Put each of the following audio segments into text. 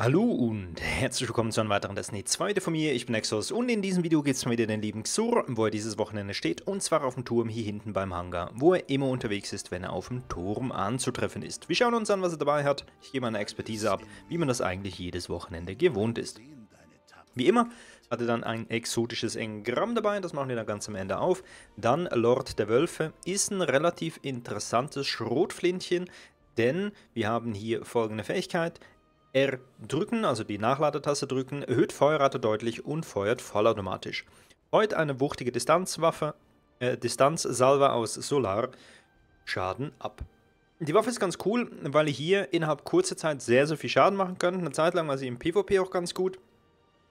Hallo und herzlich willkommen zu einem weiteren Destiny 2 von mir, ich bin Xur und in diesem Video geht es mal wieder den lieben Xur, wo er dieses Wochenende steht und zwar auf dem Turm hier hinten beim Hangar, wo er immer unterwegs ist, wenn er auf dem Turm anzutreffen ist. Wir schauen uns an, was er dabei hat, ich gebe meine Expertise ab, wie man das eigentlich jedes Wochenende gewohnt ist. Wie immer hat er dann ein exotisches Engramm dabei, das machen wir dann ganz am Ende auf. Dann Lord der Wölfe, ist ein relativ interessantes Schrotflintchen, denn wir haben hier folgende Fähigkeit. R drücken, also die Nachladetaste drücken, erhöht Feuerrate deutlich und feuert vollautomatisch. Feuert eine wuchtige Distanzwaffe, Distanzsalve aus Solarschaden ab. Die Waffe ist ganz cool, weil ihr hier innerhalb kurzer Zeit sehr, sehr viel Schaden machen könnt. Eine Zeit lang war sie im PvP auch ganz gut.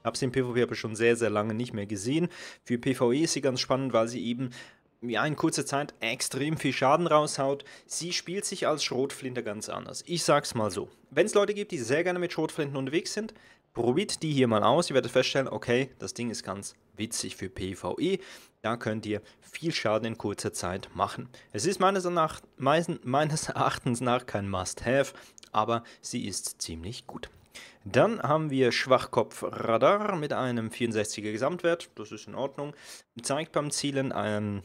Hab's im PvP aber schon sehr, sehr lange nicht mehr gesehen. Für PvE ist sie ganz spannend, weil sie eben ja, in kurzer Zeit extrem viel Schaden raushaut. Sie spielt sich als Schrotflinte ganz anders. Ich sag's mal so. Wenn es Leute gibt, die sehr gerne mit Schrotflinten unterwegs sind, probiert die hier mal aus. Ihr werdet feststellen, okay, das Ding ist ganz witzig für PvE. Da könnt ihr viel Schaden in kurzer Zeit machen. Es ist meines Erachtens nach kein Must-Have, aber sie ist ziemlich gut. Dann haben wir Schwachkopfradar mit einem 64er Gesamtwert. Das ist in Ordnung. Zeigt beim Zielen einen...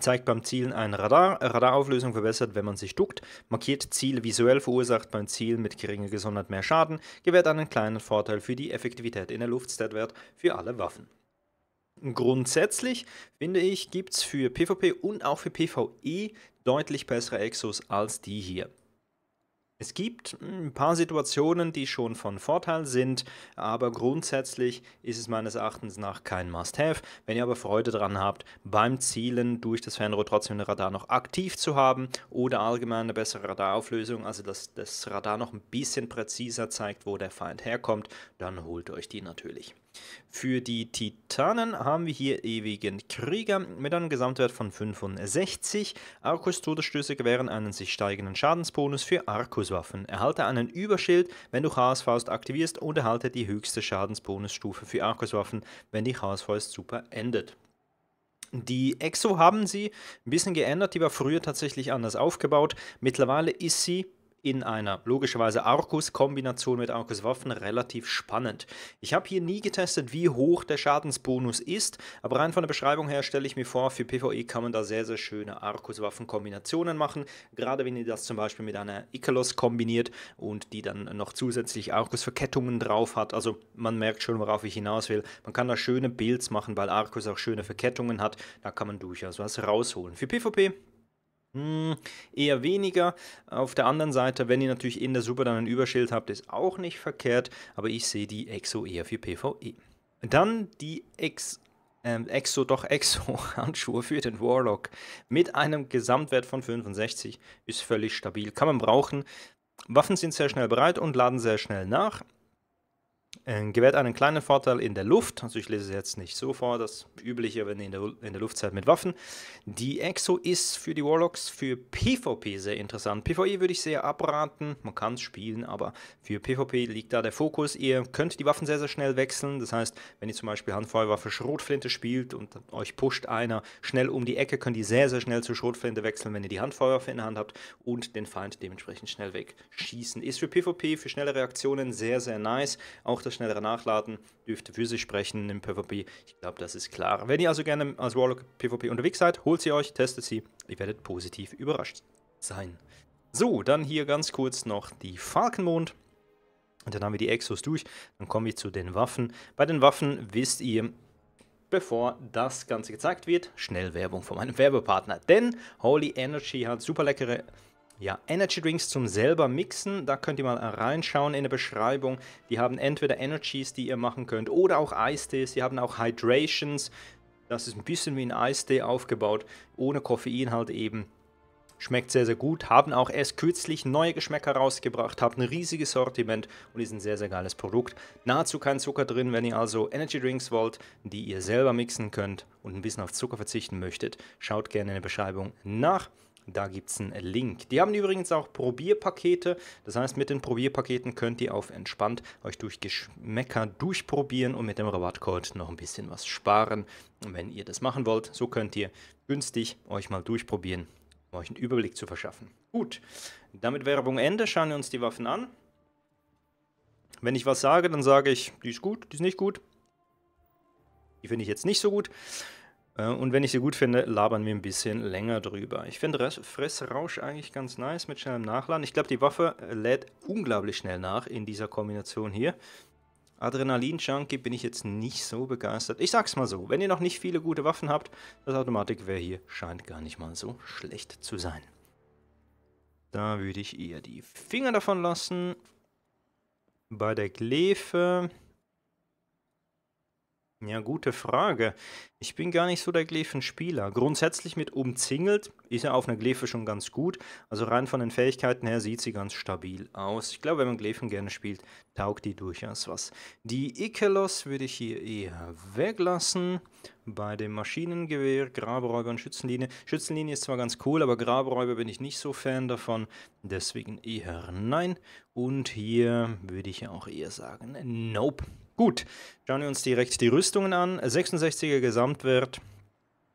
Radarauflösung verbessert, wenn man sich duckt, markiert Ziel visuell, verursacht beim Ziel mit geringer Gesundheit mehr Schaden, gewährt einen kleinen Vorteil für die Effektivität in der Luft, Statwert für alle Waffen. Grundsätzlich, finde ich, gibt es für PvP und auch für PvE deutlich bessere Exos als die hier. Es gibt ein paar Situationen, die schon von Vorteil sind, aber grundsätzlich ist es meines Erachtens nach kein Must-Have. Wenn ihr aber Freude daran habt, beim Zielen durch das Fernrohr trotzdem ein Radar noch aktiv zu haben oder allgemein eine bessere Radarauflösung, also dass das Radar noch ein bisschen präziser zeigt, wo der Feind herkommt, dann holt euch die natürlich. Für die Titanen haben wir hier Ewigen Krieger mit einem Gesamtwert von 65. Arcus-Todesstöße gewähren einen sich steigenden Schadensbonus für Arcus-Waffen. Erhalte einen Überschild, wenn du Chaosfaust aktivierst und erhalte die höchste Schadensbonusstufe für Arcus-Waffen, wenn die Chaosfaust super endet. Die Exo haben sie ein bisschen geändert, die war früher tatsächlich anders aufgebaut. Mittlerweile ist sie in einer logischerweise Arcus-Kombination mit Arcus-Waffen relativ spannend. Ich habe hier nie getestet, wie hoch der Schadensbonus ist, aber rein von der Beschreibung her stelle ich mir vor, für PvE kann man da sehr, sehr schöne Arcus-Waffen-Kombinationen machen, gerade wenn ihr das zum Beispiel mit einer Ikelos kombiniert und die dann noch zusätzlich Arcus-Verkettungen drauf hat. Also man merkt schon, worauf ich hinaus will. Man kann da schöne Builds machen, weil Arcus auch schöne Verkettungen hat. Da kann man durchaus was rausholen. Für PvP eher weniger. Auf der anderen Seite, wenn ihr natürlich in der Super dann ein Überschild habt, ist auch nicht verkehrt, aber ich sehe die Exo eher für PvE. Dann die Exo-Handschuhe für den Warlock mit einem Gesamtwert von 65 ist völlig stabil, kann man brauchen. Waffen sind sehr schnell bereit und laden sehr schnell nach. Gewährt einen kleinen Vorteil in der Luft, also ich lese es jetzt nicht so vor, das übliche, wenn ihr in der Luft seid mit Waffen. Die Exo ist für die Warlocks für PvP sehr interessant. PvE würde ich sehr abraten, man kann es spielen, aber für PvP liegt da der Fokus. Ihr könnt die Waffen sehr, sehr schnell wechseln, das heißt, wenn ihr zum Beispiel Handfeuerwaffe Schrotflinte spielt und euch pusht einer schnell um die Ecke, könnt ihr sehr, sehr schnell zur Schrotflinte wechseln, wenn ihr die Handfeuerwaffe in der Hand habt und den Feind dementsprechend schnell wegschießen. Ist für PvP, für schnelle Reaktionen sehr, sehr nice, auch das schnellere Nachladen dürfte für sich sprechen im PvP. Ich glaube, das ist klar. Wenn ihr also gerne als Warlock PvP unterwegs seid, holt sie euch, testet sie. Ihr werdet positiv überrascht sein. So, dann hier ganz kurz noch die Falkenmond. Und dann haben wir die Exos durch. Dann komme ich zu den Waffen. Bei den Waffen wisst ihr, bevor das Ganze gezeigt wird, schnell Werbung von meinem Werbepartner. Denn Holy Energy hat super leckere Energy Drinks zum selber mixen, da könnt ihr mal reinschauen in der Beschreibung. Die haben entweder Energies, die ihr machen könnt, oder auch Eistees. Die haben auch Hydrations, das ist ein bisschen wie ein Eistee aufgebaut, ohne Koffein halt eben. Schmeckt sehr, sehr gut. Haben auch erst kürzlich neue Geschmäcker rausgebracht, haben ein riesiges Sortiment und ist ein sehr, sehr geiles Produkt. Nahezu kein Zucker drin, wenn ihr also Energy Drinks wollt, die ihr selber mixen könnt und ein bisschen auf Zucker verzichten möchtet. Schaut gerne in der Beschreibung nach. Da gibt es einen Link. Die haben übrigens auch Probierpakete. Das heißt, mit den Probierpaketen könnt ihr auf entspannt euch durch Geschmäcker durchprobieren und mit dem Rabattcode noch ein bisschen was sparen, wenn ihr das machen wollt. So könnt ihr günstig euch mal durchprobieren, um euch einen Überblick zu verschaffen. Gut, damit Werbung Ende. Schauen wir uns die Waffen an. Wenn ich was sage, dann sage ich, die ist gut, die ist nicht gut. Die finde ich jetzt nicht so gut. Und wenn ich sie gut finde, labern wir ein bisschen länger drüber. Ich finde Fressrausch eigentlich ganz nice mit schnellem Nachladen. Ich glaube, die Waffe lädt unglaublich schnell nach in dieser Kombination hier. Adrenalin-Junkie bin ich jetzt nicht so begeistert. Ich sag's mal so, wenn ihr noch nicht viele gute Waffen habt, das Automatikgewehr hier scheint gar nicht mal so schlecht zu sein. Da würde ich eher die Finger davon lassen. Bei der Glefe... Ja, gute Frage. Ich bin gar nicht so der Glefen-Spieler. Grundsätzlich mit umzingelt ist ja auf einer Glefe schon ganz gut. Also rein von den Fähigkeiten her sieht sie ganz stabil aus. Ich glaube, wenn man Glefen gerne spielt, taugt die durchaus was. Die Ikelos würde ich hier eher weglassen. Bei dem Maschinengewehr, Graberäuber und Schützenlinie. Schützenlinie ist zwar ganz cool, aber Graberäuber bin ich nicht so Fan davon. Deswegen eher nein. Und hier würde ich auch eher sagen, nope. Gut, schauen wir uns direkt die Rüstungen an. 66er Gesamtwert,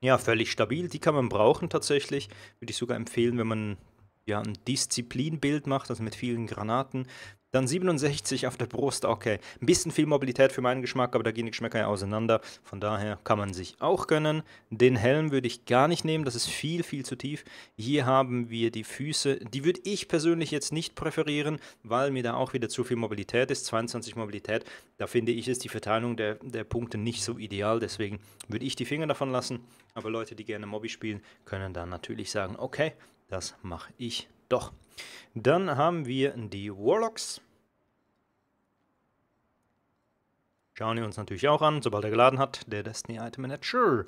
ja, völlig stabil, die kann man brauchen tatsächlich. Würde ich sogar empfehlen, wenn man ja ein Disziplinbild macht, also mit vielen Granaten. Dann 67 auf der Brust, okay. Ein bisschen viel Mobilität für meinen Geschmack, aber da gehen die Geschmäcker ja auseinander. Von daher kann man sich auch gönnen. Den Helm würde ich gar nicht nehmen, das ist viel, viel zu tief. Hier haben wir die Füße, die würde ich persönlich jetzt nicht präferieren, weil mir da auch wieder zu viel Mobilität ist. 22 Mobilität, da finde ich, ist die Verteilung der Punkte nicht so ideal. Deswegen würde ich die Finger davon lassen. Aber Leute, die gerne Mobi spielen, können dann natürlich sagen, okay, das mache ich doch. Dann haben wir die Warlocks. Schauen wir uns natürlich auch an, sobald er geladen hat, der Destiny Item Manager.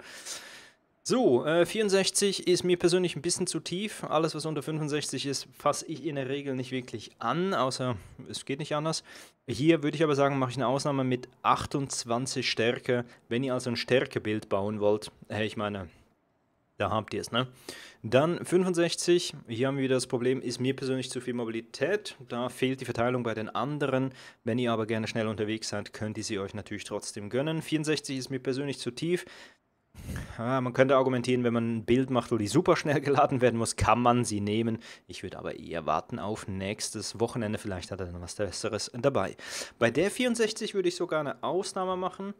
So, 64 ist mir persönlich ein bisschen zu tief. Alles, was unter 65 ist, fasse ich in der Regel nicht wirklich an, außer es geht nicht anders. Hier würde ich aber sagen, mache ich eine Ausnahme mit 28 Stärke. Wenn ihr also ein Stärkebild bauen wollt, ich meine... Da habt ihr es, ne? Dann 65, hier haben wir wieder das Problem, ist mir persönlich zu viel Mobilität. Da fehlt die Verteilung bei den anderen. Wenn ihr aber gerne schnell unterwegs seid, könnt ihr sie euch natürlich trotzdem gönnen. 64 ist mir persönlich zu tief. Ah, man könnte argumentieren, wenn man ein Bild macht, wo die super schnell geladen werden muss, kann man sie nehmen. Ich würde aber eher warten auf nächstes Wochenende. Vielleicht hat er dann was Besseres dabei. Bei der 64 würde ich sogar eine Ausnahme machen.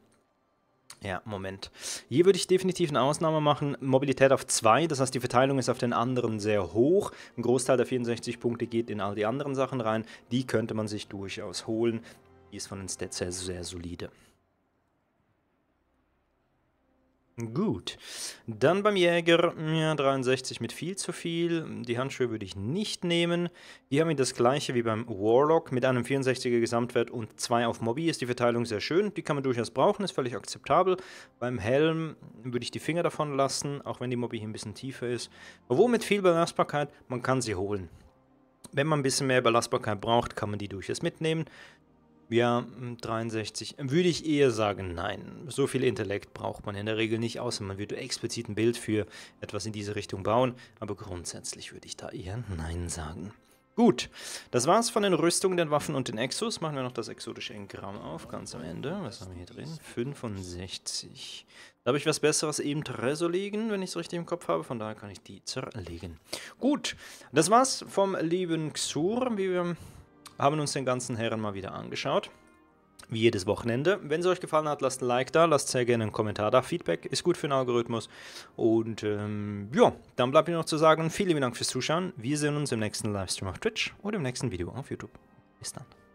Ja, Moment. Hier würde ich definitiv eine Ausnahme machen. Mobilität auf 2, das heißt, die Verteilung ist auf den anderen sehr hoch. Ein Großteil der 64 Punkte geht in all die anderen Sachen rein. Die könnte man sich durchaus holen. Die ist von den Stats her sehr solide. Gut. Dann beim Jäger, ja, 63 mit viel zu viel. Die Handschuhe würde ich nicht nehmen. Hier haben wir das gleiche wie beim Warlock mit einem 64er Gesamtwert und 2 auf Mobi. Ist die Verteilung sehr schön. Die kann man durchaus brauchen, ist völlig akzeptabel. Beim Helm würde ich die Finger davon lassen, auch wenn die Mobi hier ein bisschen tiefer ist. Obwohl mit viel Belastbarkeit, man kann sie holen. Wenn man ein bisschen mehr Belastbarkeit braucht, kann man die durchaus mitnehmen. Ja, 63. Würde ich eher sagen, nein. So viel Intellekt braucht man in der Regel nicht, außer man würde explizit ein Bild für etwas in diese Richtung bauen. Aber grundsätzlich würde ich da eher nein sagen. Gut, das war's von den Rüstungen, den Waffen und den Exos. Machen wir noch das exotische Engramm auf, ganz am Ende. Was haben wir hier drin? 65. Da habe ich was Besseres im Tresor liegen, wenn ich es richtig im Kopf habe. Von daher kann ich die zerlegen. Gut, das war's vom lieben Xur, wie wir... haben uns den ganzen Herren mal wieder angeschaut, wie jedes Wochenende. Wenn es euch gefallen hat, lasst ein Like da, lasst sehr gerne einen Kommentar da. Feedback ist gut für den Algorithmus. Und ja, dann bleibt mir noch zu sagen, vielen lieben Dank fürs Zuschauen. Wir sehen uns im nächsten Livestream auf Twitch oder im nächsten Video auf YouTube. Bis dann.